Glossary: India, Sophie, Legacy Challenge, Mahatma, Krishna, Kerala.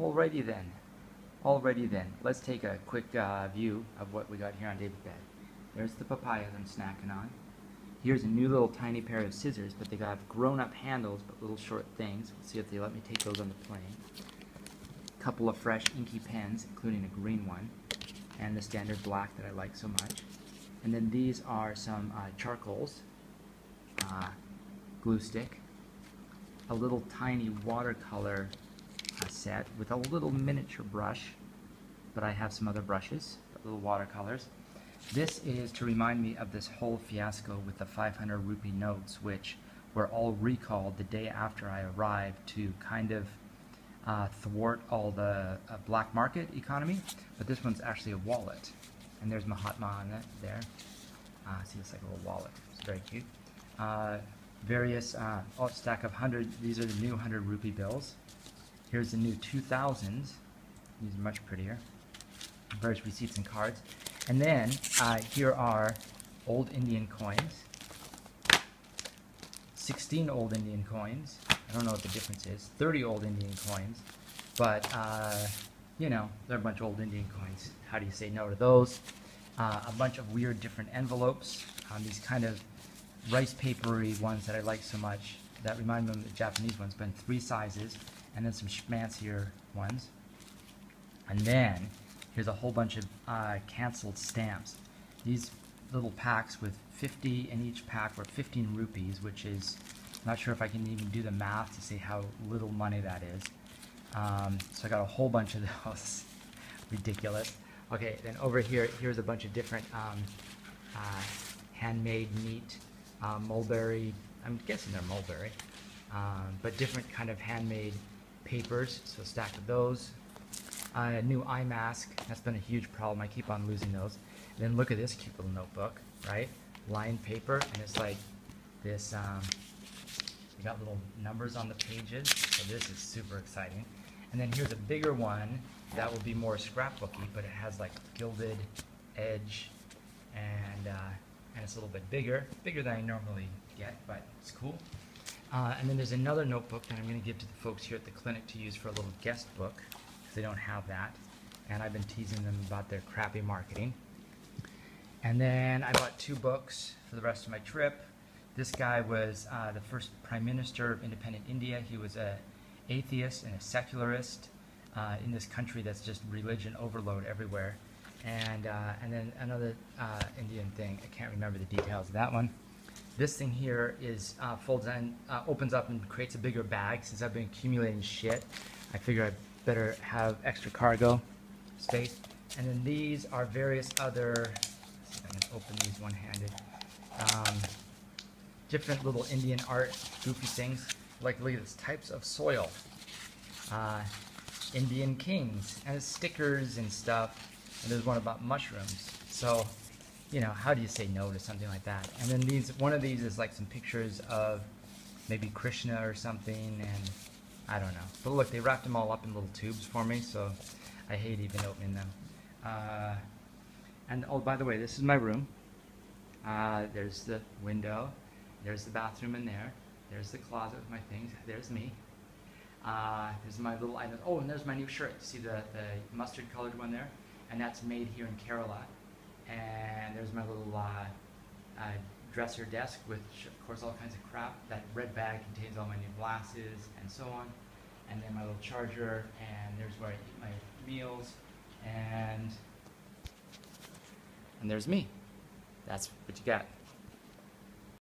Alrighty then, let's take a quick view of what we got here on David's bed. There's the papaya that I'm snacking on. Here's a new little tiny pair of scissors, but they got grown-up handles, but little short things. We'll see if they let me take those on the plane. A couple of fresh inky pens, including a green one, and the standard black that I like so much. And then these are some charcoals, glue stick, a little tiny watercolor set with a little miniature brush, but I have some other brushes, little watercolors. This is to remind me of this whole fiasco with the 500 rupee notes, which were all recalled the day after I arrived to kind of thwart all the black market economy. But this one's actually a wallet, and there's Mahatma on it there. See, it's like a little wallet. It's very cute. Various stack of 100. These are the new 100 rupee bills. Here's the new 2000s. These are much prettier. Various receipts and cards. And then here are old Indian coins. 16 old Indian coins. I don't know what the difference is. 30 old Indian coins. But, you know, they're a bunch of old Indian coins. How do you say no to those? A bunch of weird different envelopes. These kind of rice papery ones that I like so much. That remind me of the Japanese ones, but in 3 sizes. And then some schmancier ones. And then here's a whole bunch of canceled stamps. These little packs with 50 in each pack were 15 rupees, which is, I'm not sure if I can even do the math to see how little money that is. So I got a whole bunch of those. Ridiculous. Okay, then over here, here's a bunch of different handmade, neat, mulberry, I'm guessing they're mulberry, but different kind of handmade papers, so a stack of those. A new eye mask, that's been a huge problem, I keep on losing those. And then look at this cute little notebook, right? Lined paper, and it's like this, you got little numbers on the pages, so this is super exciting. And then here's a bigger one that will be more scrapbooky, but it has like gilded edge, and it's a little bit bigger than I normally get, but it's cool. And then there's another notebook that I'm going to give to the folks here at the clinic to use for a little guest book. They don't have that, and I've been teasing them about their crappy marketing. And then I bought 2 books for the rest of my trip. This guy was the first Prime Minister of independent India. He was an atheist and a secularist in this country that's just religion overload everywhere. And then another Indian thing, I can't remember the details of that one. This thing here is folds in, opens up and creates a bigger bag. Since I've been accumulating shit, I figure I'd better have extra cargo space. And then these are various other, let's see if I can open these one-handed, different little Indian art goofy things. Like, look at this, types of soil, Indian kings, and stickers and stuff, and there's one about mushrooms. So, you know, how do you say no to something like that? And then these, one of these is like some pictures of maybe Krishna or something, and I don't know. But look, they wrapped them all up in little tubes for me, so I hate even opening them. And oh, by the way, this is my room. There's the window. There's the bathroom in there. There's the closet with my things. There's me. There's my little items. Oh, and there's my new shirt. See the mustard-colored one there? And that's made here in Kerala. And there's my little dresser desk, which of course all kinds of crap. That red bag contains all my new glasses and so on. And then my little charger, and there's where I eat my meals, and there's me. That's what you got.